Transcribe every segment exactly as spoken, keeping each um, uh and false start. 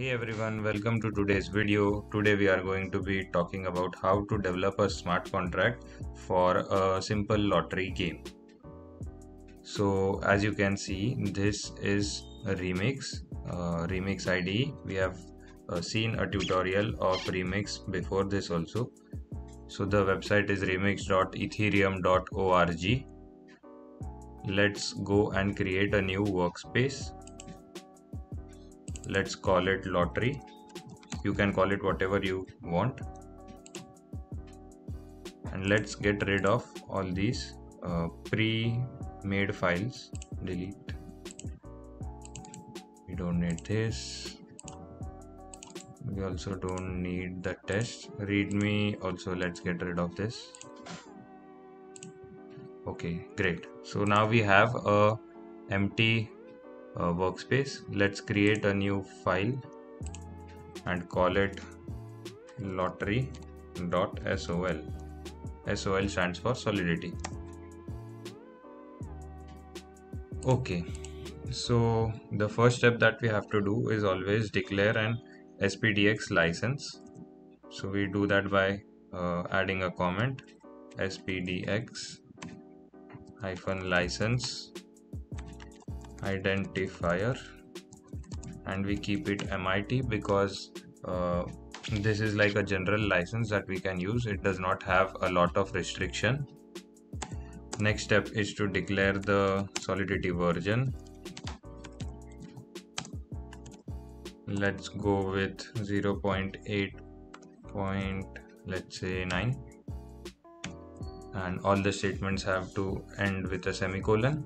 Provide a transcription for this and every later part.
Hey everyone, welcome to today's video. Today we are going to be talking about how to develop a smart contract for a simple lottery game. So as you can see, this is a Remix, uh, Remix I D. We have uh, seen a tutorial of Remix before this also. So the website is remix dot ethereum dot org. Let's go and create a new workspace. Let's call it lottery. You can call it whatever you want. And let's get rid of all these uh, pre-made files. Delete. We don't need this. We also don't need the test. README also, let's get rid of this. Okay, great. So now we have a empty Uh, workspace. Let's create a new file and call it lottery dot sol. sol stands for Solidity. Okay, so the first step that we have to do is always declare an S P D X license. So we do that by uh, adding a comment S P D X hyphen license identifier, and we keep it M I T because uh, this is like a general license that we can use. It does not have a lot of restriction. Next step is to declare the Solidity version. Let's go with zero point eight point let's say nine, and all the statements have to end with a semicolon.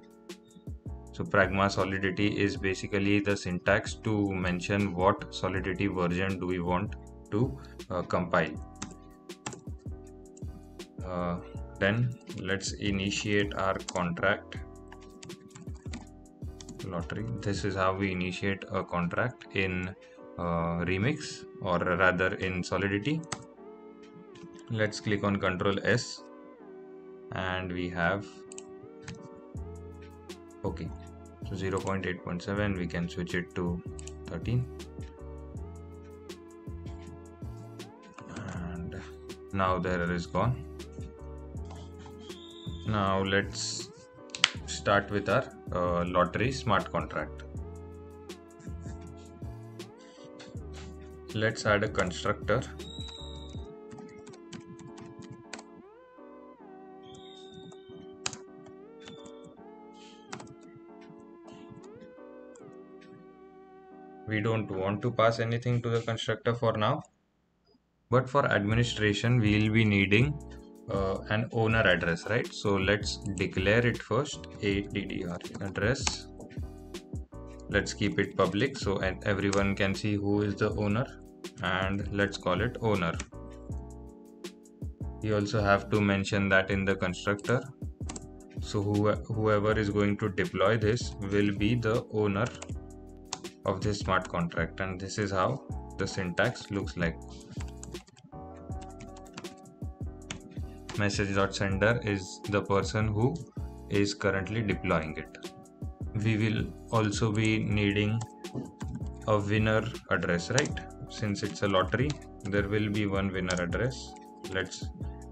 So pragma Solidity is basically the syntax to mention what Solidity version do we want to uh, compile. Uh, then let's initiate our contract lottery. This is how we initiate a contract in uh, Remix, or rather in Solidity. Let's click on Control S and we have, okay, so zero point eight point seven, we can switch it to thirteen. And now the error is gone. Now let's start with our uh, lottery smart contract. Let's add a constructor. We don't want to pass anything to the constructor for now, but for administration we'll be needing uh, an owner address, right? So let's declare it first, A D D R address. Let's keep it public so and everyone can see who is the owner, and let's call it owner. You also have to mention that in the constructor. So who, whoever is going to deploy this will be the owner of this smart contract, and this is how the syntax looks like. Message.sender is the person who is currently deploying it. We will also be needing a winner address, right? Since it's a lottery, there will be one winner address. Let's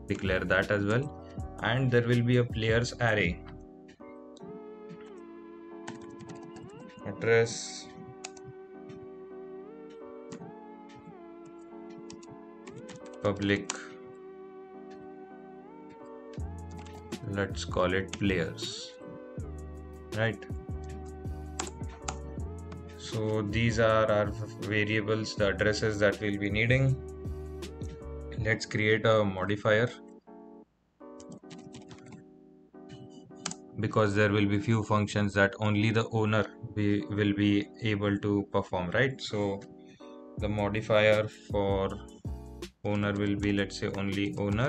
declare that as well. And there will be a players array. Address public, let's call it players, right? So these are our variables, the addresses that we'll be needing. Let's create a modifier because there will be few functions that only the owner be, will be able to perform, right? So the modifier for owner will be, let's say, only owner.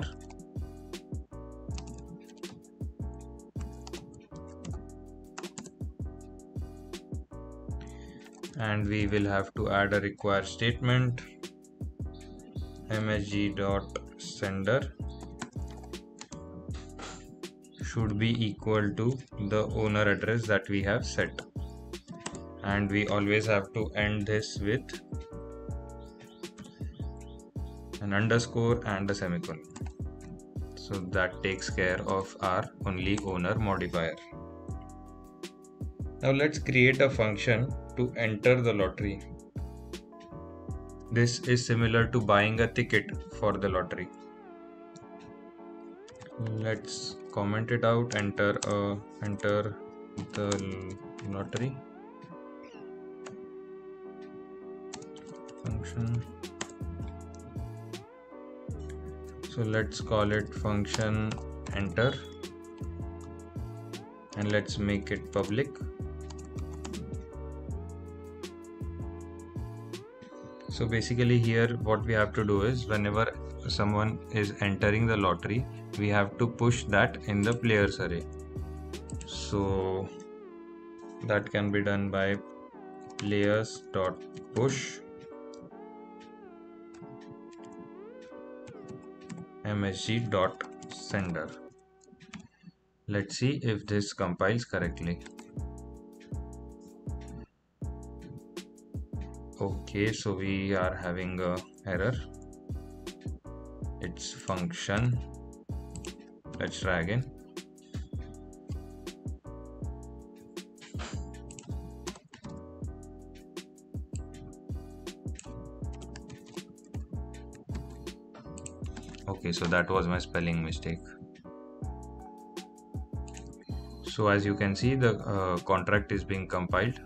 And we will have to add a require statement, msg.sender should be equal to the owner address that we have set. And we always have to end this with an underscore and a semicolon. So that takes care of our only owner modifier. Now let's create a function to enter the lottery. This is similar to buying a ticket for the lottery. Let's comment it out, enter uh, enter the lottery function. So let's call it function enter and let's make it public. So basically here what we have to do is whenever someone is entering the lottery, we have to push that in the players array. So that can be done by players.push msg.sender. Let's see if this compiles correctly. Okay, so we are having a error. It's function. Let's try again. Okay, so that was my spelling mistake. So as you can see, the uh, contract is being compiled.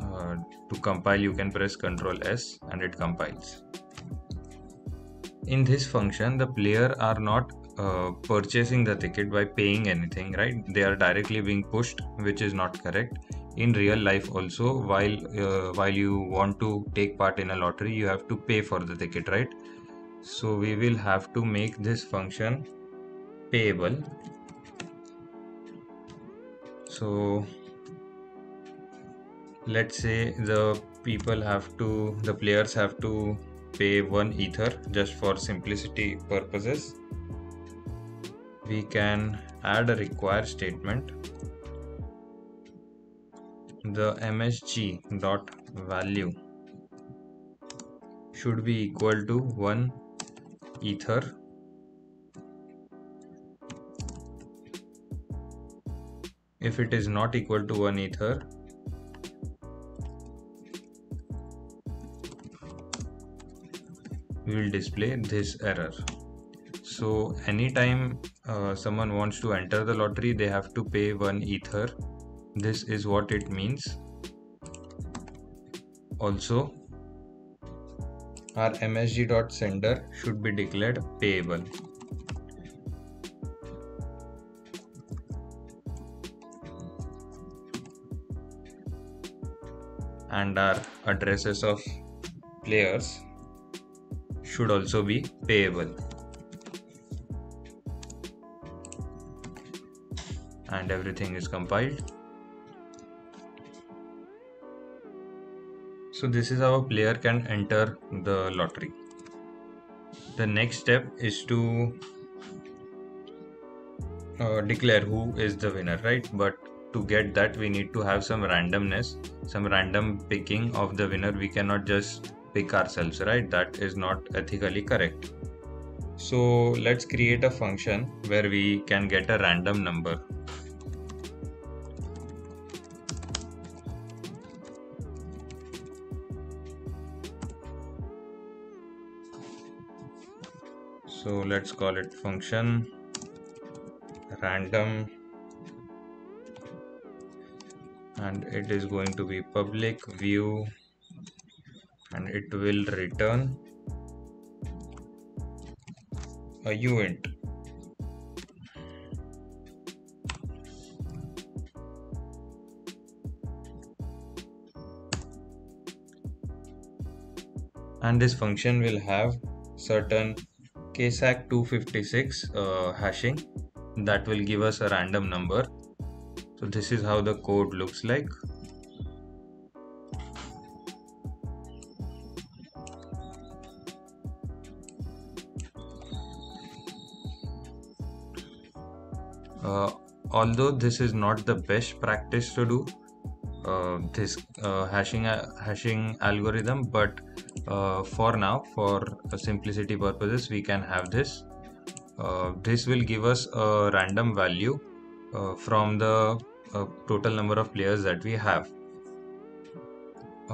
Uh, to compile, you can press control S and it compiles. In this function, the player are not Uh, purchasing the ticket by paying anything, right? They are directly being pushed, which is not correct. In real life also, while uh, while you want to take part in a lottery, you have to pay for the ticket, right? So we will have to make this function payable. So let's say the people have to, the players have to pay one ether just for simplicity purposes. We can add a require statement. The msg.value should be equal to one ether. If it is not equal to one ether, we will display this error. So anytime uh, someone wants to enter the lottery, they have to pay one ether. This is what it means. Also, our msg.sender should be declared payable. And our addresses of players should also be payable. And everything is compiled. So this is how a player can enter the lottery. The next step is to uh, declare who is the winner, right? But to get that, we need to have some randomness, some random picking of the winner. We cannot just pick ourselves, right? That is not ethically correct. So let's create a function where we can get a random number. So let's call it function random and it is going to be public view and it will return a uint. And this function will have certain Keccak two fifty-six uh, hashing that will give us a random number. So this is how the code looks like. Uh, although this is not the best practice to do, uh, this uh, hashing uh, hashing algorithm, but uh, for now, for simplicity purposes, we can have this. Uh, this will give us a random value uh, from the uh, total number of players that we have.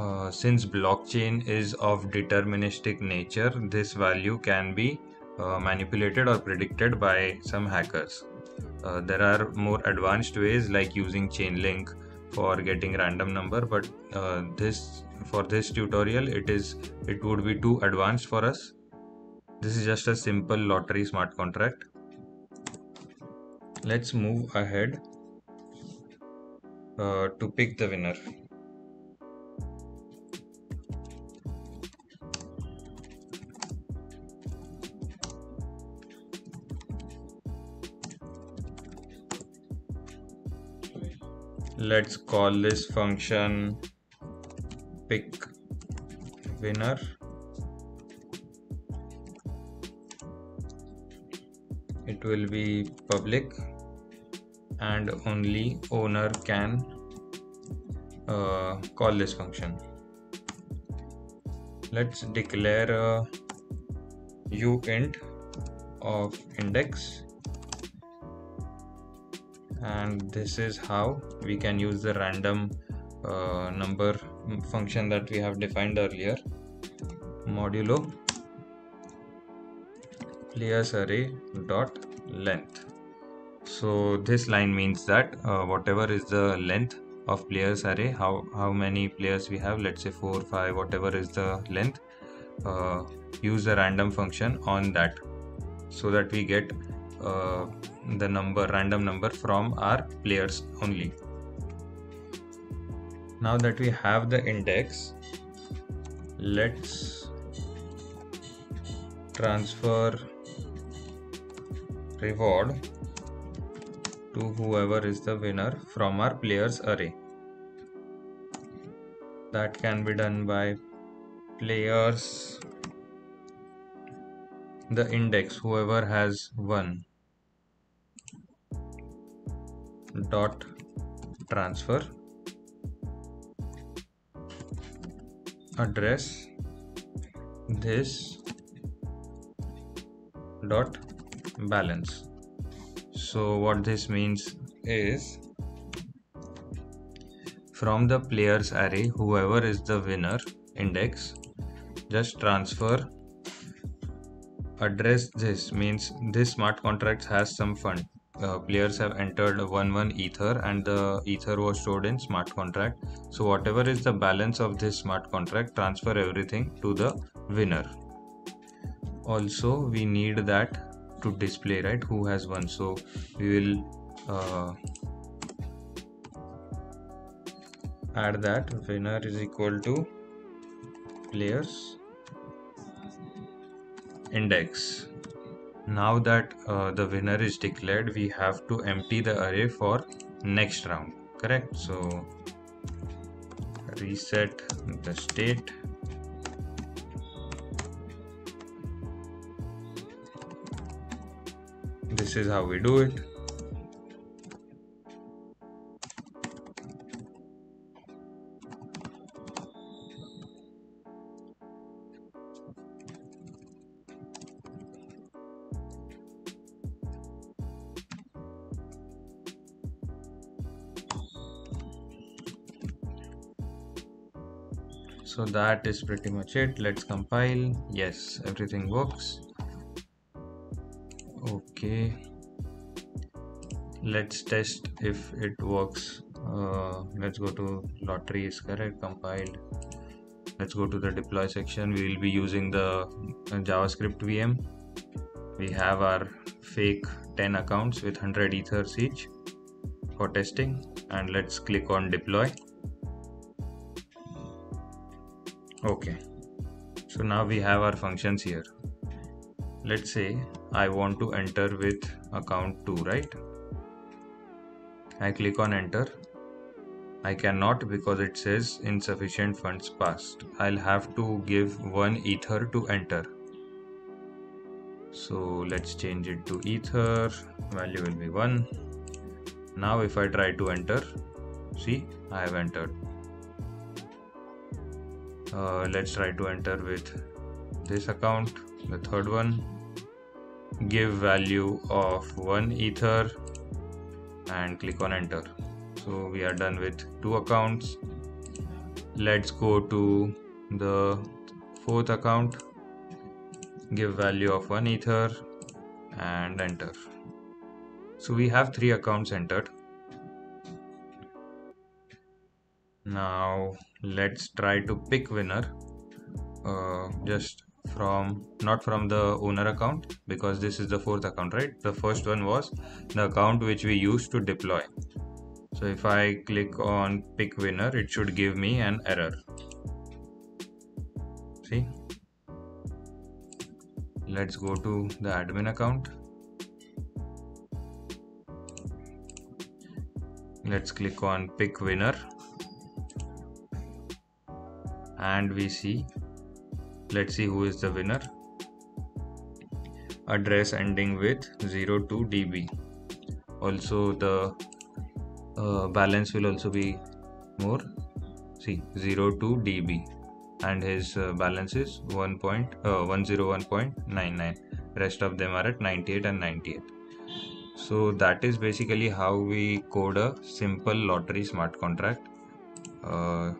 Uh, since blockchain is of deterministic nature, this value can be uh, manipulated or predicted by some hackers. Uh, there are more advanced ways like using Chainlink for getting random number, but uh, this for this tutorial it is it would be too advanced for us. This is just a simple lottery smart contract. Let's move ahead uh, to pick the winner. Let's call this function pick winner. It will be public and only owner can uh, call this function. Let's declare a uint of index. And this is how we can use the random uh, number function that we have defined earlier. Modulo players array dot length. So this line means that uh, whatever is the length of players array, how how many players we have, let's say four, five, whatever is the length, uh, use a random function on that so that we get uh, the number random number from our players only. Now that we have the index, let's transfer reward to whoever is the winner from our players array. That can be done by players the index whoever has won dot transfer address this dot balance. So what this means is from the players array, whoever is the winner index, just transfer address this. Means this smart contract has some fund. Uh, players have entered one one ether and the ether was stored in smart contract. So whatever is the balance of this smart contract, transfer everything to the winner. Also we need that to display, right, who has won. So we will uh, add that winner is equal to players index. Now that uh, the winner is declared, we have to empty the array for next round, correct? So reset the state. This is how we do it. So that is pretty much it. Let's compile. Yes, everything works. Okay. Let's test if it works. Uh, let's go to lottery is correct, compiled. Let's go to the deploy section. We will be using the JavaScript V M. We have our fake ten accounts with one hundred ethers each for testing. And let's click on deploy. Okay, so now we have our functions here. Let's say I want to enter with account two, right? I click on enter. I cannot because it says insufficient funds passed. I'll have to give one ether to enter. So let's change it to ether, value will be one. Now if I try to enter, See, I have entered. Uh, let's try to enter with this account, the third one. Give value of one ether and click on enter. So we are done with two accounts. Let's go to the fourth account. Give value of one ether and enter. So we have three accounts entered. Now let's try to pick winner, uh, just from, not from the owner account, because this is the fourth account, right? The first one was the account which we used to deploy. So if I click on pick winner, it should give me an error. See, let's go to the admin account. Let's click on pick winner. And we see, let's see who is the winner. Address ending with zero two D B. Also the uh, balance will also be more. See, zero two D B, and his uh, balance is one point one oh one point nine nine. Rest of them are at ninety-eight and ninety-eight. So that is basically how we code a simple lottery smart contract. Uh,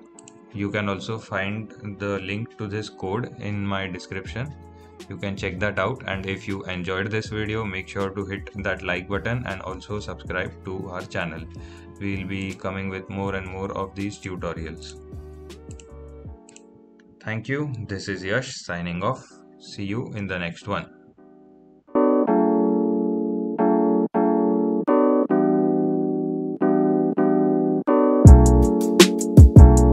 You can also find the link to this code in my description. You can check that out, and if you enjoyed this video, make sure to hit that like button and also subscribe to our channel. We will be coming with more and more of these tutorials. Thank you. This is Yash signing off. See you in the next one.